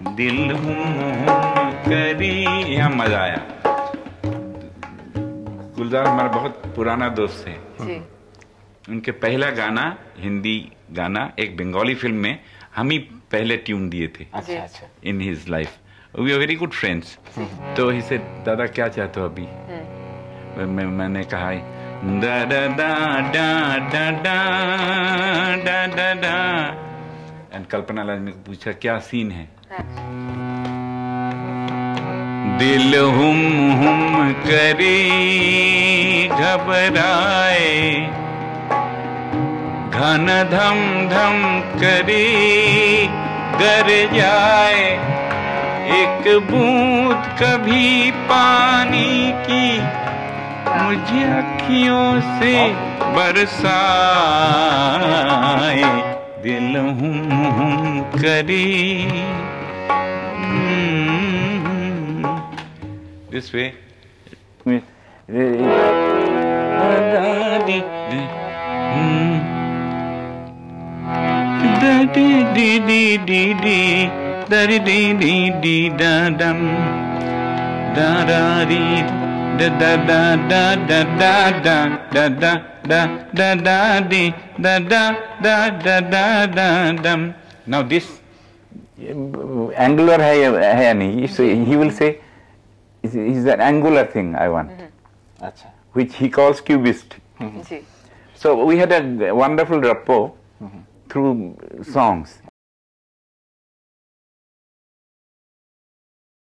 दिल हूँ करे, यहाँ मजा आया। गुलजार हमारा बहुत पुराना दोस्त है जी। उनके पहला गाना हिंदी गाना एक बंगाली फिल्म में हम ही पहले ट्यून दिए थे। अच्छा अच्छा। In his life we are very good friends. तो इसे दादा क्या चाहते हो अभी, मैंने कहा दा दा दा दा दा दा दा दा दा। एंड कल्पना लाजमी को पूछा क्या सीन है। दिल हुम हुम करे घबराए, घन धम धम करे गर जाए, एक बूंद कभी पानी की मुझे अखियों से बरसाए, दिल हुम हुम करे। दिस वे दी दी दी दी दी दरी दी दी दी दा दम दा दा दी da da da da da da da da da da da da di da da da da da da dum. Now this angular hai nahi, so he will say is that angular thing I want, acha, which he calls cubist. So we had a wonderful rapport through songs.